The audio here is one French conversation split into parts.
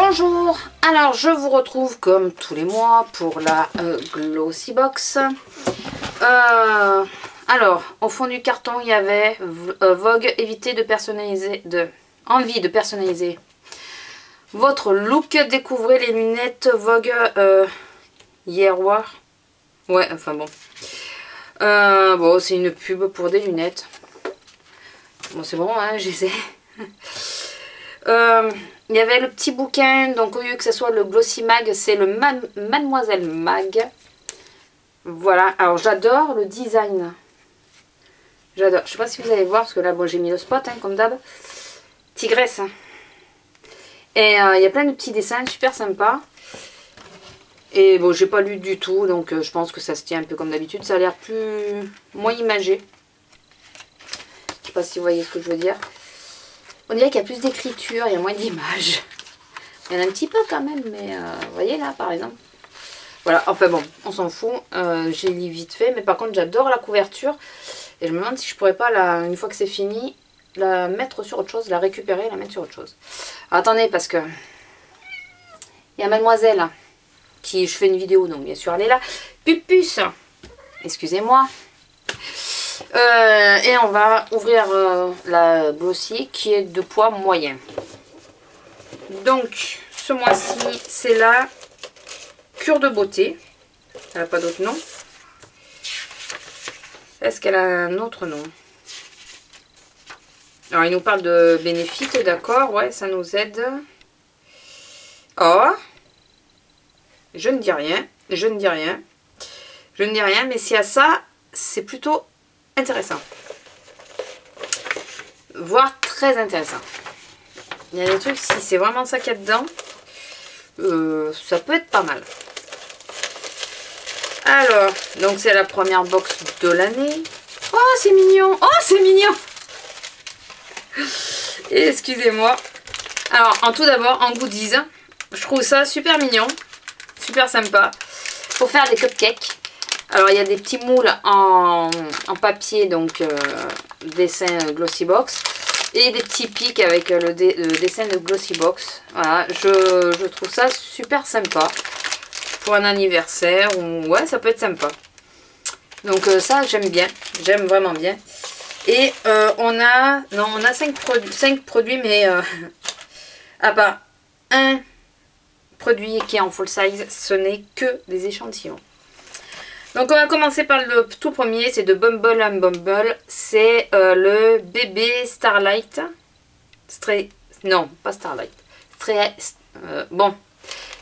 Bonjour, alors je vous retrouve comme tous les mois pour la Glossier Box. Alors, au fond du carton, il y avait Vogue, évitez de personnaliser, envie de personnaliser votre look, découvrez les lunettes Vogue hier War. Ouais, enfin bon. Bon, c'est une pub pour des lunettes. Bon, c'est bon, hein, je les ai. Il y avait le petit bouquin, donc au lieu que ce soit le Glossier Mag, c'est le Mademoiselle Mag. Voilà, alors j'adore le design. J'adore, je sais pas si vous allez voir, parce que là, bon, j'ai mis le spot, hein, comme d'hab. Tigresse. Hein. Et il y a plein de petits dessins super sympas. Et bon, j'ai pas lu du tout, donc je pense que ça se tient un peu comme d'habitude. Ça a l'air plus moins imagé. Je sais pas si vous voyez ce que je veux dire. On dirait qu'il y a plus d'écriture, il y a moins d'images. Il y en a un petit peu quand même, mais vous voyez là par exemple. Voilà, enfin bon, on s'en fout. J'ai lu vite fait, mais par contre j'adore la couverture. Et je me demande si je pourrais pas, là, une fois que c'est fini, la mettre sur autre chose, la récupérer et la mettre sur autre chose. Alors, attendez, parce que il y a Mademoiselle qui, je fais une vidéo, donc bien sûr elle est là. Pupus, excusez-moi. Et on va ouvrir la Glossier qui est de poids moyen. Donc ce mois-ci c'est la cure de beauté. Elle n'a pas d'autre nom. Est-ce qu'elle a un autre nom? Alors il nous parle de Benefit, d'accord, ouais, ça nous aide. Oh, je ne dis rien, je ne dis rien, je ne dis rien, mais s'il y a ça, c'est plutôt intéressant, voire très intéressant. Il y a des trucs, si c'est vraiment ça qu'il y a dedans, ça peut être pas mal. Alors, donc c'est la première box de l'année. Oh, c'est mignon, oh, c'est mignon. Excusez-moi. Alors, en tout d'abord, en goodies, je trouve ça super mignon, super sympa, pour faire des cupcakes. Alors, il y a des petits moules en papier, donc dessin Glossier Box. Et des petits pics avec le dessin de Glossier Box. Voilà, je trouve ça super sympa. Pour un anniversaire, ou ouais, ça peut être sympa. Donc ça, j'aime bien. J'aime vraiment bien. Et on a... Non, on a 5 produits, mais... à part un produit qui est en full size, ce n'est que des échantillons. Donc on va commencer par le tout premier, c'est de Bumble and Bumble, c'est le bébé Starlight, non pas Starlight, bon,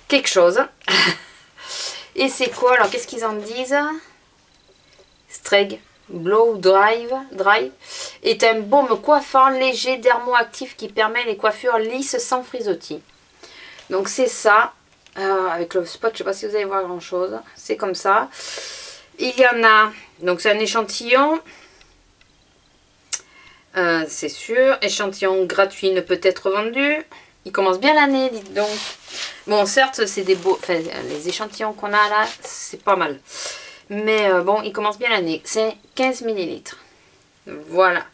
quelque chose, et c'est quoi, alors qu'est-ce qu'ils en disent? Streg, blow, dry, est un baume coiffant léger dermoactif qui permet les coiffures lisses sans frisottis. Donc c'est ça. Avec le spot, je sais pas si vous allez voir grand chose. C'est comme ça. Il y en a. Donc c'est un échantillon. C'est sûr. Échantillon gratuit, ne peut être vendu. Il commence bien l'année, dites donc. Bon, certes, c'est des beaux. Enfin, les échantillons qu'on a là, c'est pas mal. Mais bon, il commence bien l'année. C'est 15 ml. Voilà.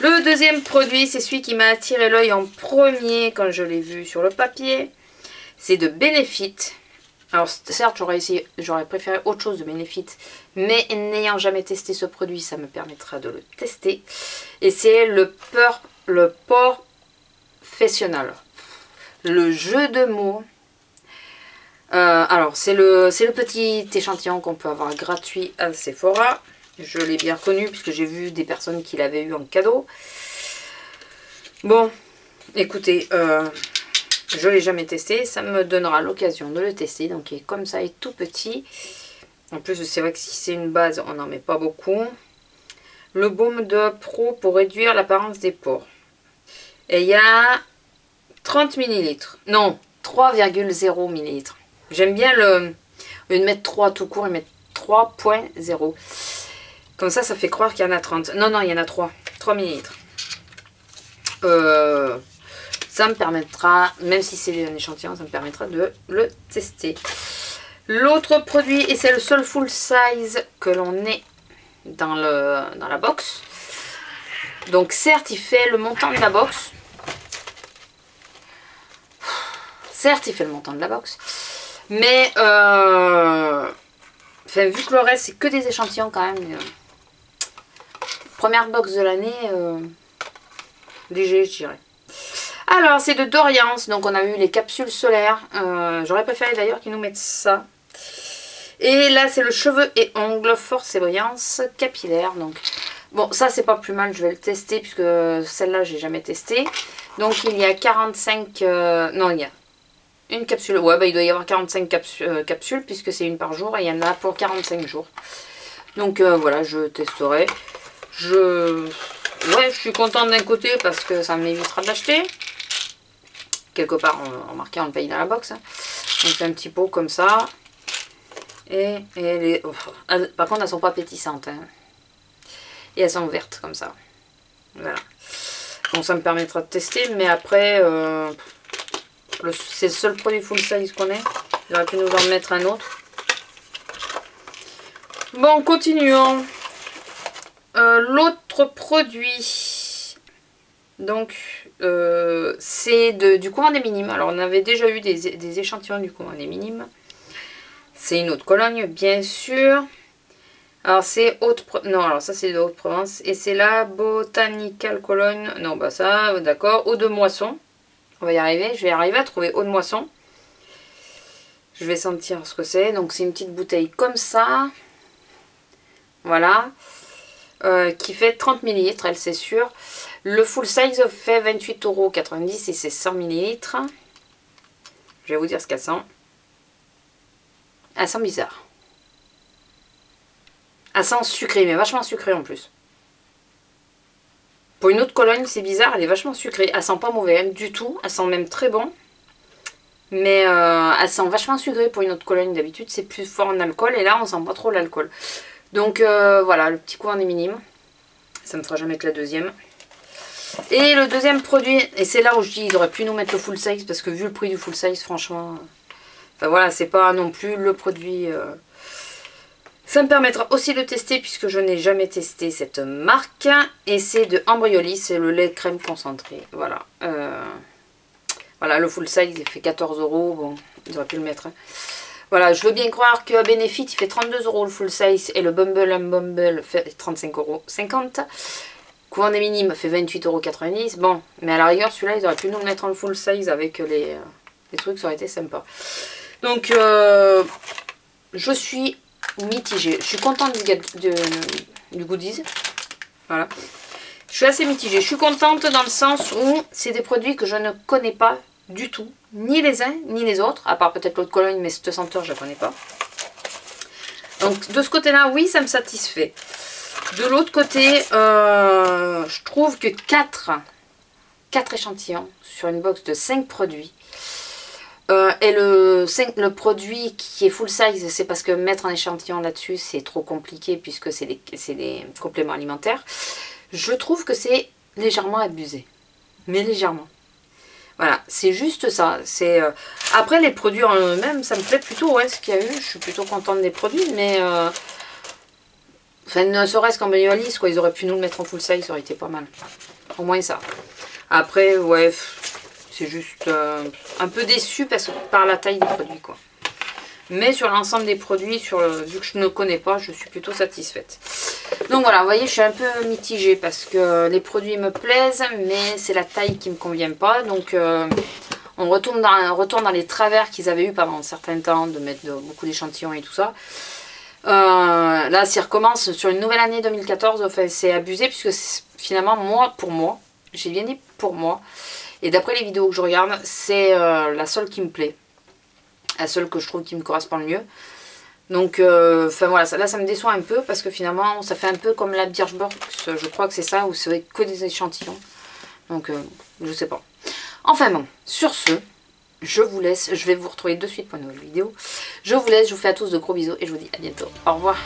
Le deuxième produit, c'est celui qui m'a attiré l'œil en premier quand je l'ai vu sur le papier. C'est de Benefit. Alors certes, j'aurais préféré autre chose de Benefit, mais n'ayant jamais testé ce produit, ça me permettra de le tester. Et c'est le professionnel. Le jeu de mots. Alors c'est le petit échantillon qu'on peut avoir gratuit à Sephora. Je l'ai bien connu puisque j'ai vu des personnes qui l'avaient eu en cadeau. Bon, écoutez. Je ne l'ai jamais testé, ça me donnera l'occasion de le tester. Donc il est comme ça, il est tout petit. En plus, c'est vrai que si c'est une base, on n'en met pas beaucoup. Le baume de pro pour réduire l'apparence des pores. Et il y a 30 ml. Non, 3,0 ml. J'aime bien le... Au lieu de mettre 3 tout court, ils mettent 3,0. Comme ça, ça fait croire qu'il y en a 30. Non, non, il y en a 3. 3 ml. Ça me permettra, même si c'est un échantillon, ça me permettra de le tester. L'autre produit, et c'est le seul full size que l'on ait dans la box. Donc certes, il fait le montant de la box. Certes, il fait le montant de la box. Mais enfin, vu que le reste, c'est que des échantillons quand même. Première box de l'année, léger, je dirais. Alors, c'est de Doriane. Donc, on a eu les capsules solaires. J'aurais préféré d'ailleurs qu'ils nous mettent ça. Et là, c'est le cheveux et ongles, force et brillance capillaire. Donc, bon, ça, c'est pas plus mal. Je vais le tester puisque celle-là, j'ai jamais testé. Donc, il y a 45... non, il y a une capsule. Ouais, bah, il doit y avoir 45 capsules puisque c'est une par jour. Et il y en a pour 45 jours. Donc, voilà, je testerai. Ouais, je suis contente d'un côté parce que ça m'évitera d'acheter. Quelque part, remarquez, on le paye dans la box. Hein. Donc, c'est un petit pot comme ça. Et les... oh, elles, par contre, elles sont pas pétissantes. Hein. Et elles sont vertes comme ça. Voilà. Bon, ça me permettra de tester. Mais après, c'est le seul produit full size qu'on ait. J'aurais pu nous en mettre un autre. Bon, continuons. L'autre produit, donc, c'est du Commandé Minime. Alors, on avait déjà eu des échantillons du Commandé Minime. C'est une autre Cologne, bien sûr. Alors, c'est de Haute-Provence. Et c'est la Botanical Cologne. Non, bah ça, d'accord. Eau de Moisson. On va y arriver. Je vais arriver à trouver Eau de Moisson. Je vais sentir ce que c'est. Donc, c'est une petite bouteille comme ça. Voilà. Qui fait 30 ml, elle c'est sûr. Le full size fait 28,90 € et c'est 100 ml. Je vais vous dire ce qu'elle sent. Elle sent bizarre. Elle sent sucrée, mais vachement sucrée en plus. Pour une autre Cologne, c'est bizarre, elle est vachement sucrée. Elle sent pas mauvais elle, du tout, elle sent même très bon. Mais elle sent vachement sucrée pour une autre Cologne. D'habitude, c'est plus fort en alcool et là, on sent pas trop l'alcool. Donc voilà, le petit coup en est minime. Ça ne fera jamais que la deuxième. Et le deuxième produit, et c'est là où je dis ils auraient pu nous mettre le full size parce que vu le prix du full size, franchement, enfin voilà, c'est pas non plus le produit. Ça me permettra aussi de tester puisque je n'ai jamais testé cette marque. Et c'est de Embryolisse, c'est le lait crème concentré. Voilà. Voilà, le full size il fait 14 €. Bon, ils auraient pu le mettre. Hein. Voilà, je veux bien croire que Benefit, il fait 32 € le full size et le Bumble and Bumble fait 35,50 €. Commandé Minime fait 28,90 €. Bon, mais à la rigueur, celui-là, ils auraient pu nous le mettre en full size avec les trucs, ça aurait été sympa. Donc, je suis mitigée. Je suis contente du goodies. Voilà. Je suis assez mitigée. Je suis contente dans le sens où c'est des produits que je ne connais pas du tout. Ni les uns, ni les autres, à part peut-être l'autre Cologne, mais cette senteur, je ne la connais pas. Donc, de ce côté-là, oui, ça me satisfait. De l'autre côté, je trouve que 4 échantillons sur une box de 5 produits. Et le produit qui est full size, c'est parce que mettre un échantillon là-dessus, c'est trop compliqué, puisque c'est des compléments alimentaires. Je trouve que c'est légèrement abusé. Mais légèrement. Voilà, c'est juste ça. Après, les produits en eux-mêmes, ça me plaît plutôt, ouais, ce qu'il y a eu. Je suis plutôt contente des produits, mais... Enfin, ne serait-ce qu'en Embryolisse, quoi. Ils auraient pu nous le mettre en full size, ça aurait été pas mal. Au moins ça. Après, ouais, c'est juste un peu déçu par la taille des produits, quoi. Mais sur l'ensemble des produits, vu que je ne connais pas, je suis plutôt satisfaite. Donc voilà, vous voyez, je suis un peu mitigée parce que les produits me plaisent, mais c'est la taille qui ne me convient pas. Donc on retourne dans les travers qu'ils avaient eu pendant un certain temps, de mettre beaucoup d'échantillons et tout ça. Là, s'ils recommencent sur une nouvelle année 2014, enfin, c'est abusé puisque finalement, pour moi, j'ai bien dit pour moi, et d'après les vidéos que je regarde, c'est la seule qui me plaît. La seule que je trouve qui me correspond le mieux. Donc, enfin voilà, là ça me déçoit un peu parce que finalement ça fait un peu comme la Birchbox, je crois que c'est ça, où c'est que des échantillons. Donc, je sais pas. Enfin bon, sur ce, je vous laisse, je vais vous retrouver de suite pour une nouvelle vidéo. Je vous laisse, je vous fais à tous de gros bisous et je vous dis à bientôt. Au revoir.